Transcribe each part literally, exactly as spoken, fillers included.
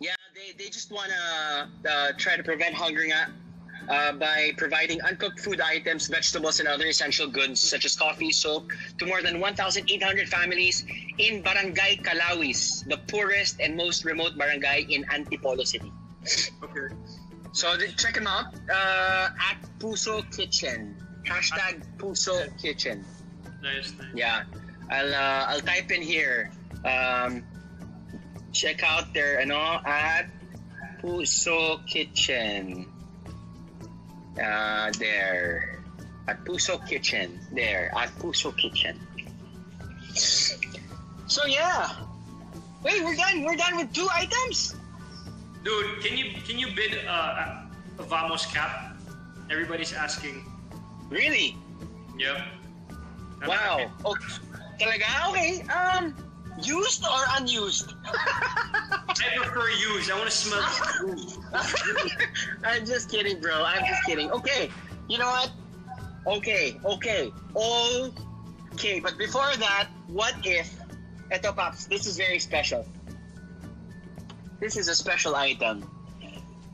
Yeah, they, they just want to uh, try to prevent hunger uh, by providing uncooked food items, vegetables, and other essential goods such as coffee, soap, to more than one thousand eight hundred families in Barangay Calawis, the poorest and most remote barangay in Antipolo City. Okay. So check them out uh, at Puso Kitchen. Hashtag Puso Kitchen. Nice. Nice. Yeah. I'll, uh, I'll type in here. Um, Check out their, you know, at Puso Kitchen. Uh, there. At Puso Kitchen. There. At Puso Kitchen. So, yeah. Wait, we're done. We're done with two items? Dude, can you can you bid uh, a Vamos cap? Everybody's asking. Really? Yep. I'm wow. Okay. Talaga? Okay. Um... Used or unused? I prefer used. I want to smell used. I'm just kidding, bro. I'm just kidding. Okay. You know what? Okay. Okay. Okay. But before that, what if... Eto, Pops. This is very special. This is a special item.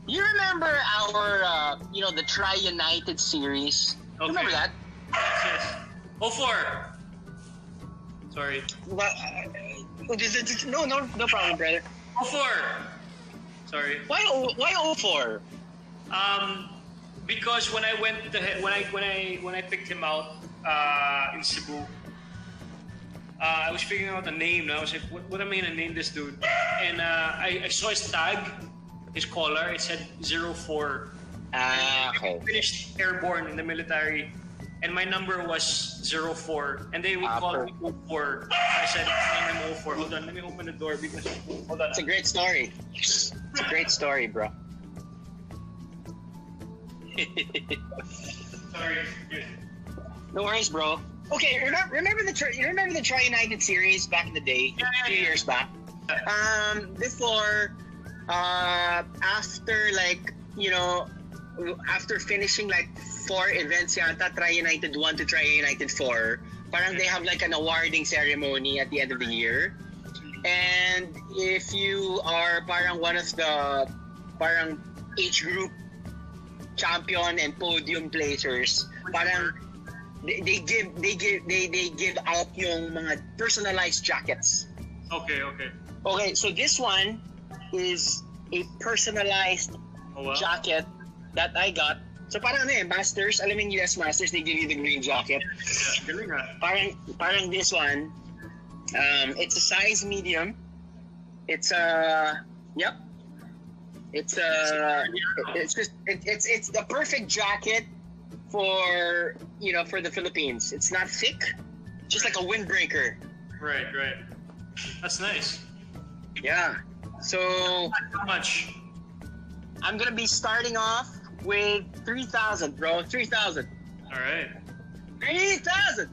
You remember our, uh, you know, the Tri United series? Okay. Remember that? Yes, yes. O four. Sorry. Well, uh, no, no, no problem, brother. O four. Sorry. Why? Why O four? Um, because when I went to, when I when I when I picked him out uh, in Cebu, uh, I was figuring out the name. And I was like, what, what am I gonna name this dude? And uh, I, I saw his tag, his collar. It said zero four. Ah, okay. I finished airborne in the military. And my number was zero four, and they would uh, call me O four. I said, I'm O four. Hold on, let me open the door because hold on. It's a great story. It's a great story, bro. Sorry. No worries, bro. Okay, remember, remember the you remember the Tri United series back in the day, yeah, yeah, a few yeah. years back. Um, before, uh, after like you know, after finishing like. Four events yata, Tri United one to Tri United four. Parang they have like an awarding ceremony at the end of the year. And if you are parang one of the parang each group champion and podium placers, parang they, they give they give they they give out yung mga personalized jackets. Okay, okay. Okay, so this one is a personalized oh, wow. jacket that I got. So parang eh, Masters, alam niyo U S Masters, they give you the green jacket. Parang, parang this one, um, it's a size medium. It's a, yep. It's a, it's just, it, it's it's the perfect jacket for, you know, for the Philippines. It's not thick, just like a windbreaker. Right, right. That's nice. Yeah. So. Not much. I'm gonna be starting off with three thousand, bro. three thousand. All right. three thousand.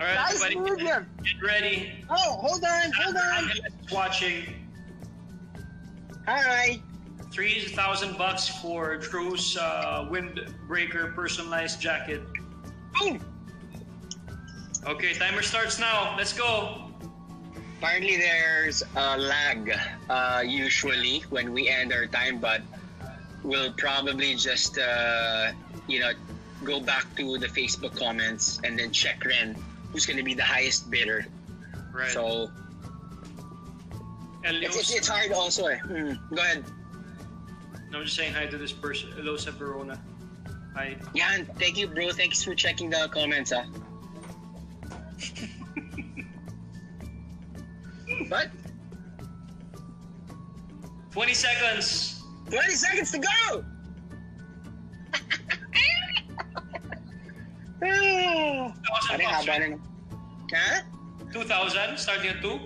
All right, nice everybody. Get, get ready. Oh, hold on, hold on. Watching. All right. three thousand bucks for Drew's uh, windbreaker personalized jacket. Boom. Okay, timer starts now. Let's go. Apparently, there's a lag uh, usually when we end our time, but we'll probably just, uh, you know, go back to the Facebook comments and then check Ren, who's going to be the highest bidder. Right. So, it's, it's, it's hard also. Eh. Mm, go ahead. No, I'm just saying hi to this person, Elosa Verona. Hi. Yan, thank you, bro. Thanks for checking the comments. Huh? What? twenty seconds. twenty seconds to go! two thousand. Huh? two thousand, starting at two?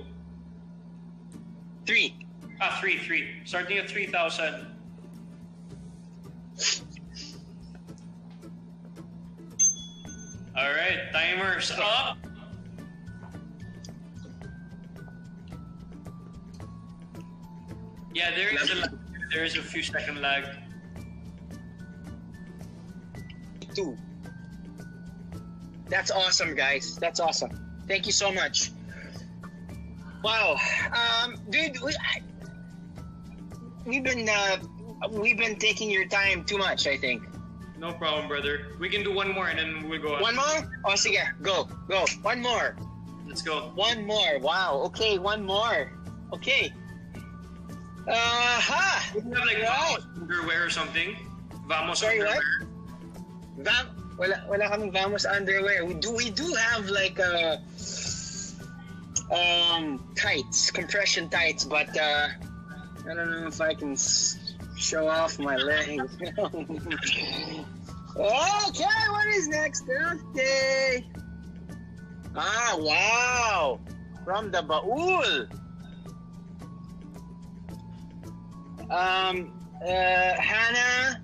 three. Ah, three, three. Starting at three thousand. Alright, timer's up. Yeah, there is a... There is a few second lag. Two. That's awesome, guys. That's awesome. Thank you so much. Wow, um, dude, we, I, we've been uh, we've been taking your time too much, I think. No problem, brother. We can do one more and then we'll go on. One more? Oh, sige. Go, go. One more. Let's go. One more. Wow. Okay, one more. Okay. Uh huh. We can have like right. Vamos underwear or something. Vamos Sorry, underwear. What? Vam wala wala kaming Vamos underwear. We do we do have like uh um tights, compression tights, but uh I don't know if I can show off my legs. Okay, what is next? Okay. Ah, wow. From the Baul. Um, uh, Hannah,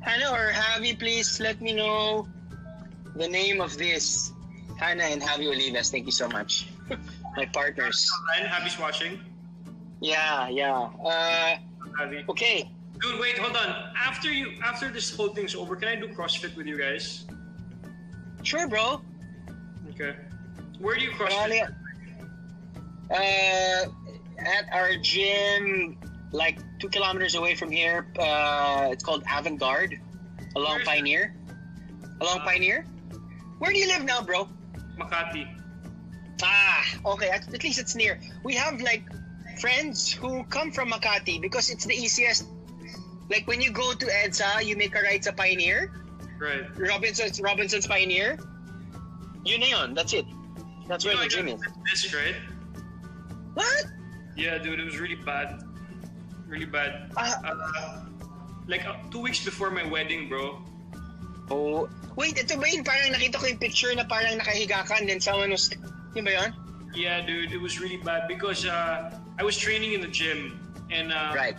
Hannah or Javi, please let me know the name of this. Hannah and Javi Olivas, thank you so much. My partners. And Javi's watching. Yeah, yeah. Uh, Javi. Okay. Dude, wait, hold on. After you, after this whole thing's over, can I do CrossFit with you guys? Sure, bro. Okay. Where do you CrossFit? Uh, at our gym, like two kilometers away from here. Uh, it's called Avanguard, along Pioneer. Along uh, Pioneer. Where do you live now, bro? Makati. Ah, okay. At, at least it's near. We have like friends who come from Makati because it's the easiest. Like when you go to Edsa, you make a ride to Pioneer. Right. Robinsons, Robinsons Pioneer. Yun na yun. That's it. That's you where the gym is. This, right? What? Yeah, dude, it was really bad. Really bad. Uh, uh, like uh, two weeks before my wedding, bro. Oh. Wait, ito ba yun? Parang nakita ko yung picture na parang nakahiga ka and then someone was... Yun ba yun? Yeah, dude, it was really bad because uh, I was training in the gym. And, uh, right.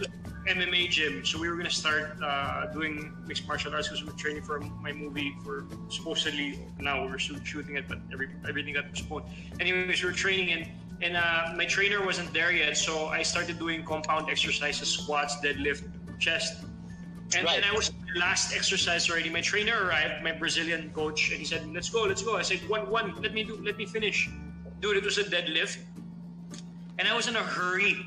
M M A gym, so we were gonna start uh, doing mixed martial arts because we were training for my movie. For supposedly now we were still shooting it, but every, everything got postponed. Anyways, we were training and and uh, my trainer wasn't there yet, so I started doing compound exercises, squats, deadlift, chest, and right. then I was the last exercise already. My trainer arrived, my Brazilian coach, and he said, "Let's go, let's go." I said, "One, one, let me do, let me finish." Dude, it was a deadlift, and I was in a hurry.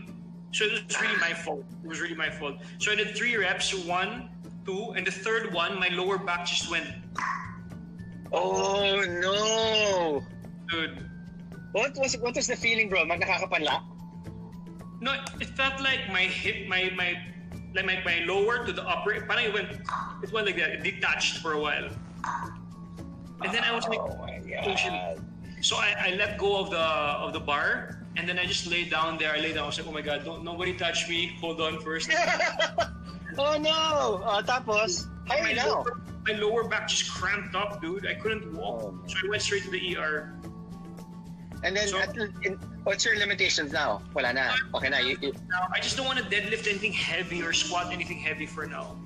So it was really my fault. It was really my fault. So I did three reps, one, two, and the third one, my lower back just went. Oh no, dude! What was what was the feeling, bro? Magkakapanla? No, it felt like my hip, my my, like my, my lower to the upper. Parang it went, it went like that. It detached for a while, and then I was like, oh my God. So I, I let go of the of the bar. And then I just laid down there. I laid down. I was like, oh my God, don't nobody touch me. Hold on first. Oh no! Uh, tapos, how my, now? Lower, my lower back just cramped up, dude. I couldn't walk. Oh, so I went straight to the E R. And then, so, at, in, what's your limitations now? Wala na. Okay na. You, you... Now, I just don't want to deadlift anything heavy or squat anything heavy for now.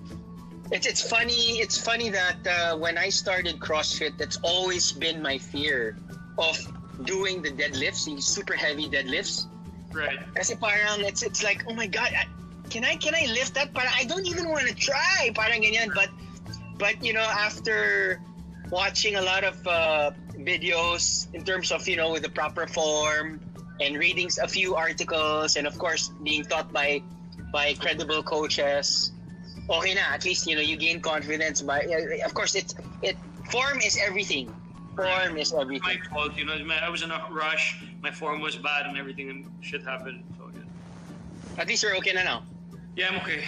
It's it's funny. It's funny that uh, when I started CrossFit, that's always been my fear of doing the deadlifts, the super heavy deadlifts. Right. Kasi parang it's it's like, oh my God, I, can I can I lift that? Parang I don't even want to try. Parang ganyan. But but you know, after watching a lot of uh, videos in terms of, you know, with the proper form and reading a few articles and of course being taught by by credible coaches, okay na. At least you know you gain confidence. By of course it's it form is everything. Form is everything. My fault, you know. I was in a rush. My form was bad, and everything and shit happened. So yeah. At least you're okay now. Yeah, I'm okay.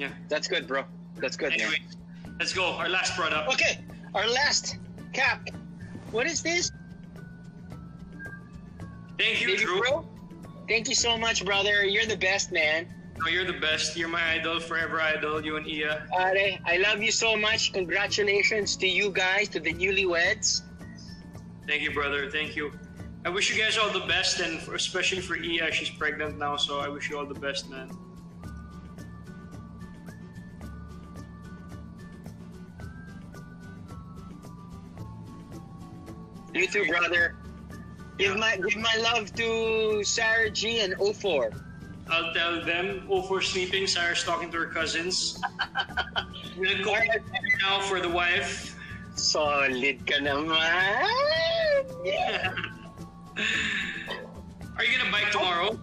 Yeah. That's good, bro. That's good. Anyway, man. Let's go. Our last product. Okay. Our last cap. What is this? Thank you, Baby Drew. Bro? Thank you so much, brother. You're the best, man. No, you're the best. You're my idol, forever idol, you and Iya. Are, I love you so much. Congratulations to you guys, to the newlyweds. Thank you, brother. Thank you. I wish you guys all the best, and for, especially for Iya. She's pregnant now, so I wish you all the best, man. You too, brother. Give my, give my love to Sarah G and O four. I'll tell them. O four sleeping, Sarah's talking to her cousins. We're gonna call right. Now for the wife. Solid ka naman! Yeah! Are you gonna bike tomorrow?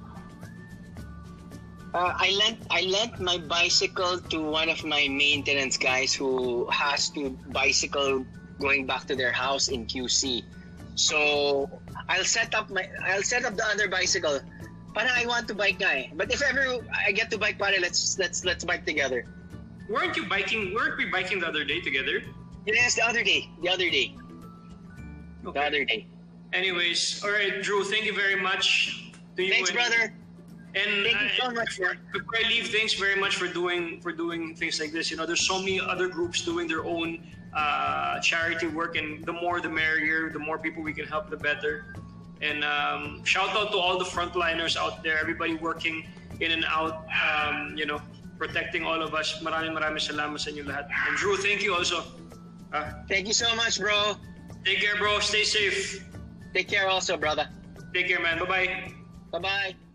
Uh, I lent I lent my bicycle to one of my maintenance guys who has to bicycle going back to their house in Q C. So I'll set up my I'll set up the other bicycle. Parang I want to bike na eh. But if ever I get to bike, pare, let's let's let's bike together. Weren't you biking? Weren't we biking the other day together? Yes, the other day. The other day. Okay. The other day. Anyways, all right, Drew. Thank you very much. To you Thanks, and, brother. And thank you so uh, much. Before, before I leave, thanks very much for doing for doing things like this. You know, there's so many other groups doing their own uh, charity work, and the more the merrier. The more people we can help, the better. And um, shout out to all the frontliners out there. Everybody working in and out. Um, you know, protecting all of us. Maraming maraming salamat sa inyo lahat. And Drew, thank you also. Uh, thank you so much, bro. Take care, bro. Stay safe. Take care also, brother. Take care, man. Bye-bye. Bye-bye.